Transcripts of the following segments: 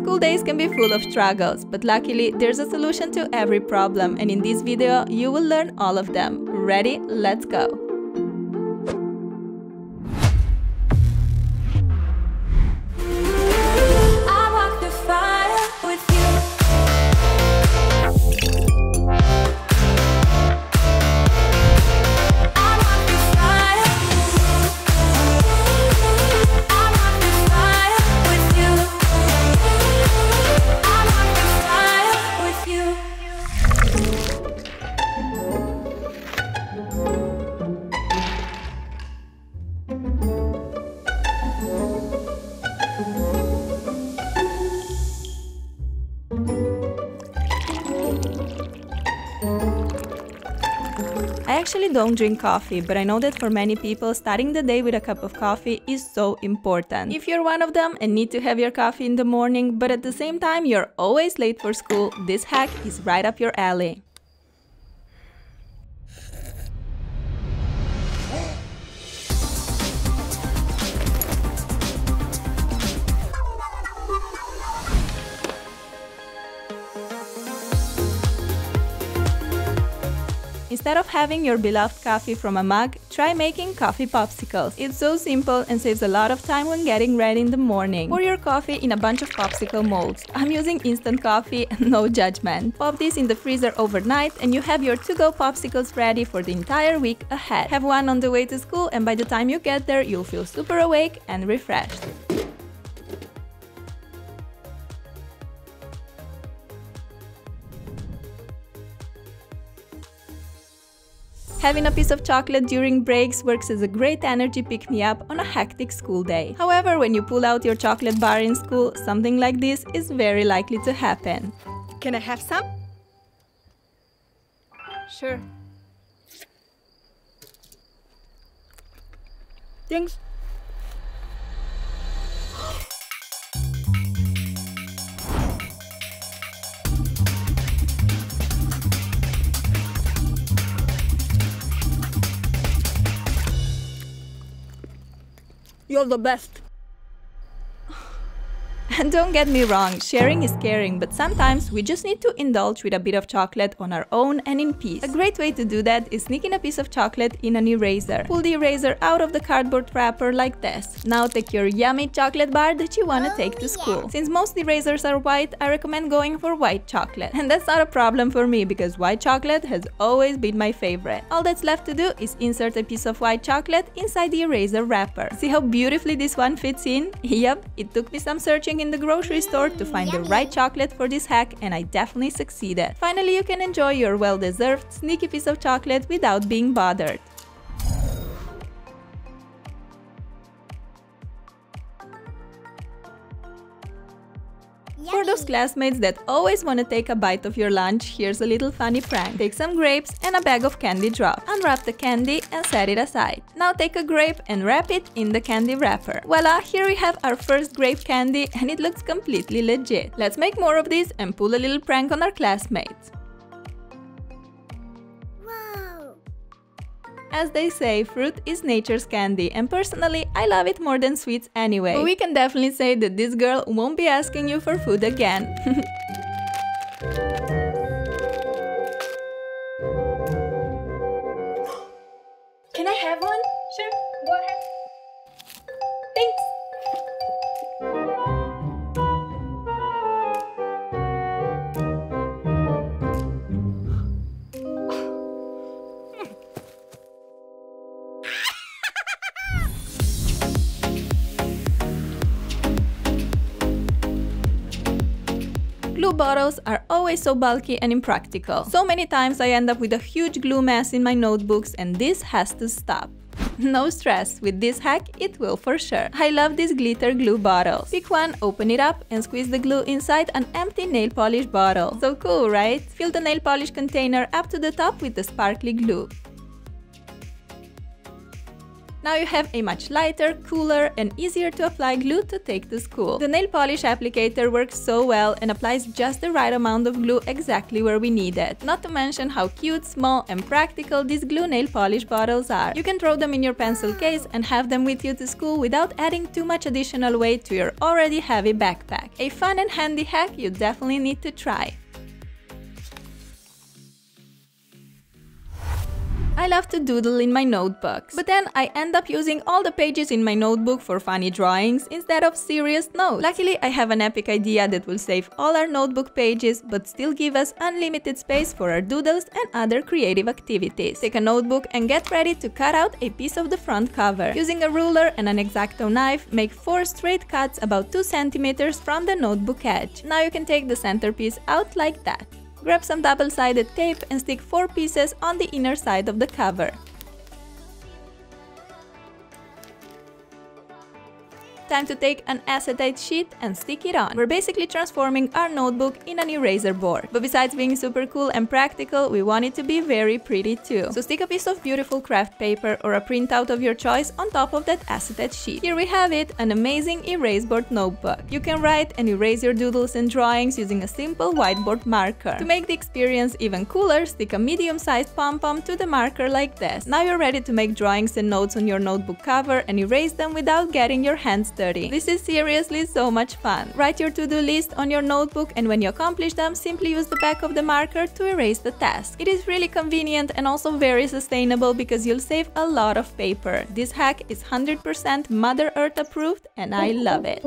School days can be full of struggles, but luckily there's a solution to every problem, and in this video you will learn all of them. Ready? Let's go! I actually don't drink coffee, but I know that for many people, starting the day with a cup of coffee is so important. If you're one of them and need to have your coffee in the morning, but at the same time you're always late for school, this hack is right up your alley. Instead of having your beloved coffee from a mug, try making coffee popsicles. It's so simple and saves a lot of time when getting ready in the morning. Pour your coffee in a bunch of popsicle molds. I'm using instant coffee, no judgment. Pop this in the freezer overnight and you have your to-go popsicles ready for the entire week ahead. Have one on the way to school and by the time you get there, you'll feel super awake and refreshed. Having a piece of chocolate during breaks works as a great energy pick-me-up on a hectic school day. However, when you pull out your chocolate bar in school, something like this is very likely to happen. Can I have some? Sure. Thanks. You're the best. And don't get me wrong, sharing is caring, but sometimes we just need to indulge with a bit of chocolate on our own and in peace. A great way to do that is sneaking a piece of chocolate in an eraser. Pull the eraser out of the cardboard wrapper like this. Now take your yummy chocolate bar that you want to take to school. Since most erasers are white, I recommend going for white chocolate. And that's not a problem for me, because white chocolate has always been my favorite. All that's left to do is insert a piece of white chocolate inside the eraser wrapper. See how beautifully this one fits in? Yep, it took me some searching in the grocery store to find the right chocolate for this hack, and I definitely succeeded. Finally, you can enjoy your well-deserved sneaky piece of chocolate without being bothered. For those classmates that always want to take a bite of your lunch, here's a little funny prank. Take some grapes and a bag of candy drops. Unwrap the candy and set it aside. Now take a grape and wrap it in the candy wrapper. Voila, here we have our first grape candy and it looks completely legit. Let's make more of this and pull a little prank on our classmates. As they say, fruit is nature's candy, and personally, I love it more than sweets anyway. But we can definitely say that this girl won't be asking you for food again. Can I have one? Sure, go ahead. Thanks. Glue bottles are always so bulky and impractical. So many times I end up with a huge glue mess in my notebooks, and this has to stop. No stress, with this hack it will for sure. I love these glitter glue bottles. Pick one, open it up and squeeze the glue inside an empty nail polish bottle. So cool, right? Fill the nail polish container up to the top with the sparkly glue. Now you have a much lighter, cooler and easier to apply glue to take to school. The nail polish applicator works so well and applies just the right amount of glue exactly where we need it. Not to mention how cute, small and practical these glue nail polish bottles are. You can throw them in your pencil case and have them with you to school without adding too much additional weight to your already heavy backpack. A fun and handy hack you definitely need to try. I love to doodle in my notebooks, but then I end up using all the pages in my notebook for funny drawings instead of serious notes. Luckily, I have an epic idea that will save all our notebook pages but still give us unlimited space for our doodles and other creative activities. Take a notebook and get ready to cut out a piece of the front cover. Using a ruler and an X-Acto knife, make 4 straight cuts about 2 cm from the notebook edge. Now you can take the centerpiece out like that. Grab some double-sided tape and stick 4 pieces on the inner side of the cover. Time to take an acetate sheet and stick it on. We're basically transforming our notebook in an eraser board. But besides being super cool and practical, we want it to be very pretty too. So stick a piece of beautiful craft paper or a printout of your choice on top of that acetate sheet. Here we have it, an amazing erase board notebook. You can write and erase your doodles and drawings using a simple whiteboard marker. To make the experience even cooler, stick a medium-sized pom-pom to the marker like this. Now you're ready to make drawings and notes on your notebook cover and erase them without getting your hands dirty. This is seriously so much fun! Write your to-do list on your notebook and when you accomplish them, simply use the back of the marker to erase the task. It is really convenient and also very sustainable because you'll save a lot of paper. This hack is 100% Mother Earth approved and I love it!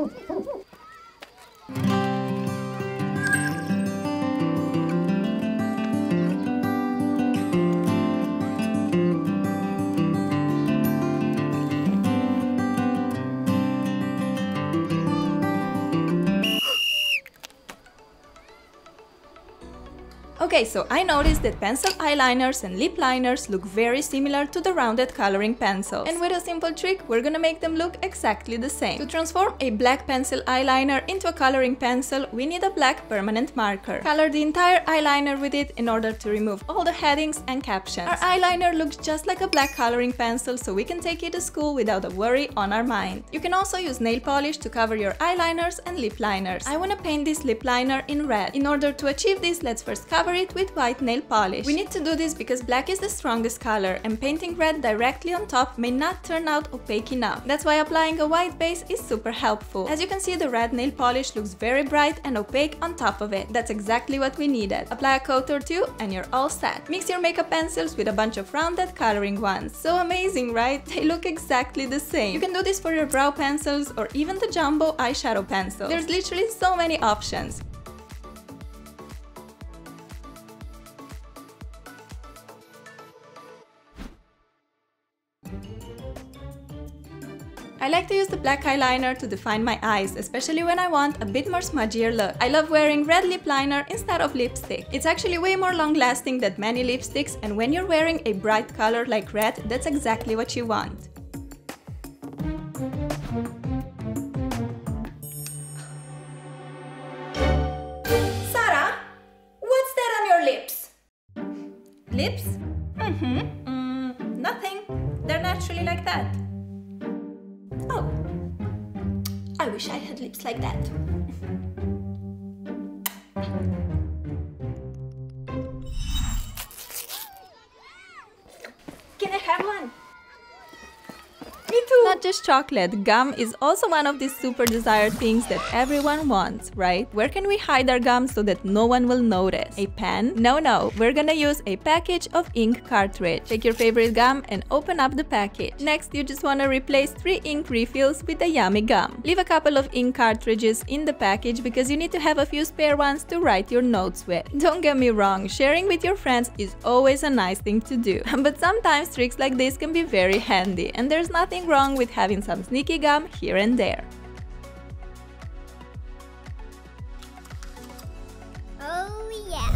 Okay, so I noticed that pencil eyeliners and lip liners look very similar to the rounded coloring pencils. And with a simple trick, we're gonna make them look exactly the same. To transform a black pencil eyeliner into a coloring pencil, we need a black permanent marker. Color the entire eyeliner with it in order to remove all the headings and captions. Our eyeliner looks just like a black coloring pencil, so we can take it to school without a worry on our mind. You can also use nail polish to cover your eyeliners and lip liners. I wanna paint this lip liner in red. In order to achieve this, let's first cover it with white nail polish. We need to do this because black is the strongest color and painting red directly on top may not turn out opaque enough. That's why applying a white base is super helpful. As you can see, the red nail polish looks very bright and opaque on top of it. That's exactly what we needed. Apply a coat or two and you're all set. Mix your makeup pencils with a bunch of rounded coloring ones. So amazing, right? They look exactly the same. You can do this for your brow pencils or even the jumbo eyeshadow pencil. There's literally so many options. I like to use the black eyeliner to define my eyes, especially when I want a bit more smudgier look. I love wearing red lip liner instead of lipstick. It's actually way more long-lasting than many lipsticks, and when you're wearing a bright color like red, that's exactly what you want. Sara, what's that on your lips? Lips? Nothing. They're naturally like that. Oh, I wish I had lips like that. Can I have one? Me too! Not just chocolate, gum is also one of these super desired things that everyone wants, right? Where can we hide our gum so that no one will notice? A pen? No, we're gonna use a package of ink cartridge. Take your favorite gum and open up the package. Next, you just wanna replace 3 ink refills with the yummy gum. Leave a couple of ink cartridges in the package because you need to have a few spare ones to write your notes with. Don't get me wrong, sharing with your friends is always a nice thing to do. But sometimes tricks like this can be very handy, and there's nothing wrong with having some sneaky gum here and there. Oh yeah!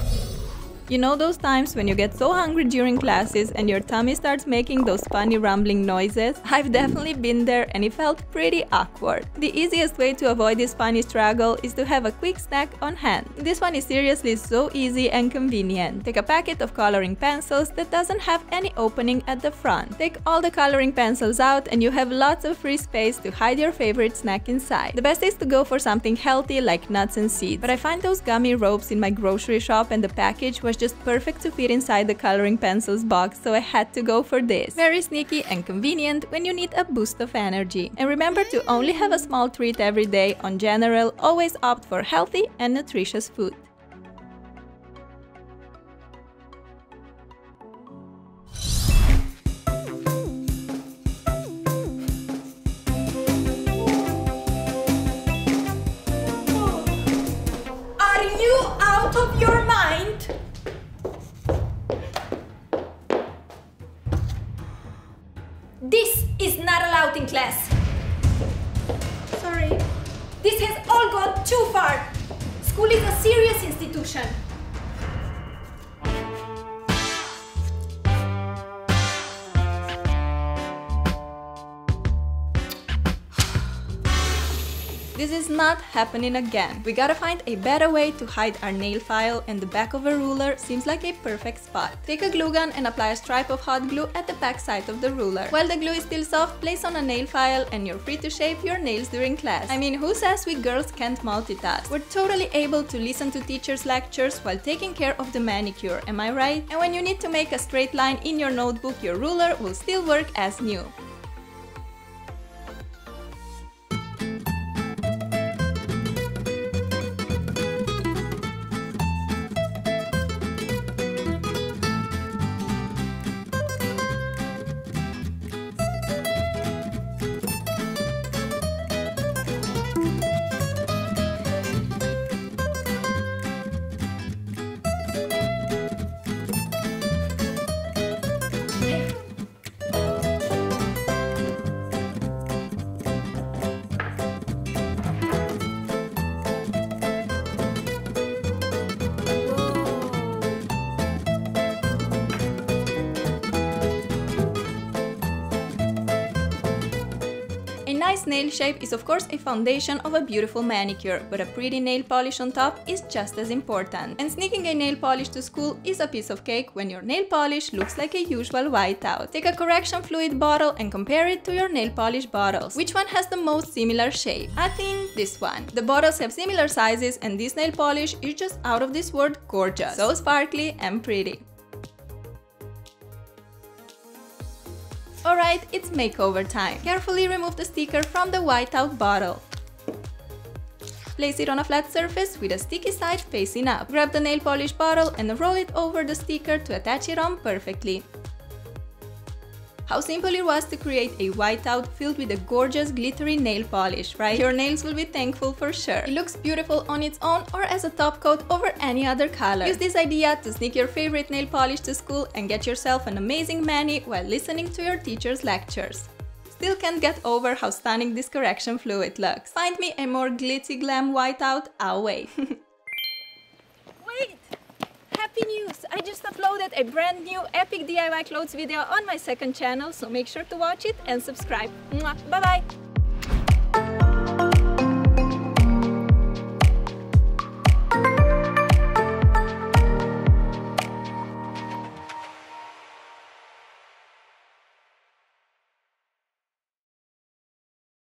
You know those times when you get so hungry during classes and your tummy starts making those funny rumbling noises? I've definitely been there and it felt pretty awkward. The easiest way to avoid this funny struggle is to have a quick snack on hand. This one is seriously so easy and convenient. Take a packet of coloring pencils that doesn't have any opening at the front. Take all the coloring pencils out and you have lots of free space to hide your favorite snack inside. The best is to go for something healthy like nuts and seeds, but I find those gummy ropes in my grocery shop and the package was just perfect to fit inside the coloring pencils box, so I had to go for this. Very sneaky and convenient when you need a boost of energy. And remember to only have a small treat every day. On general, always opt for healthy and nutritious food. Are you out of your mind? This is not allowed in class. Sorry. This has all gone too far. School is a serious institution. This is not happening again. We gotta find a better way to hide our nail file, and the back of a ruler seems like a perfect spot. Take a glue gun and apply a stripe of hot glue at the back side of the ruler. While the glue is still soft, place on a nail file and you're free to shape your nails during class. I mean, who says we girls can't multitask? We're totally able to listen to teachers' lectures while taking care of the manicure, am I right? And when you need to make a straight line in your notebook, your ruler will still work as new. A nice nail shape is of course a foundation of a beautiful manicure, but a pretty nail polish on top is just as important. And sneaking a nail polish to school is a piece of cake when your nail polish looks like a usual whiteout. Take a correction fluid bottle and compare it to your nail polish bottles. Which one has the most similar shape? I think this one. The bottles have similar sizes and this nail polish is just out of this world gorgeous. So sparkly and pretty. Alright, it's makeover time. Carefully remove the sticker from the whiteout bottle. Place it on a flat surface with a sticky side facing up. Grab the nail polish bottle and roll it over the sticker to attach it on perfectly. How simple it was to create a whiteout filled with a gorgeous glittery nail polish, right? Your nails will be thankful for sure. It looks beautiful on its own or as a top coat over any other color. Use this idea to sneak your favorite nail polish to school and get yourself an amazing mani while listening to your teacher's lectures. Still can't get over how stunning this correction fluid looks. Find me a more glitzy glam whiteout, I'll wait. News. I just uploaded a brand new epic DIY clothes video on my second channel, so make sure to watch it and subscribe. Bye bye!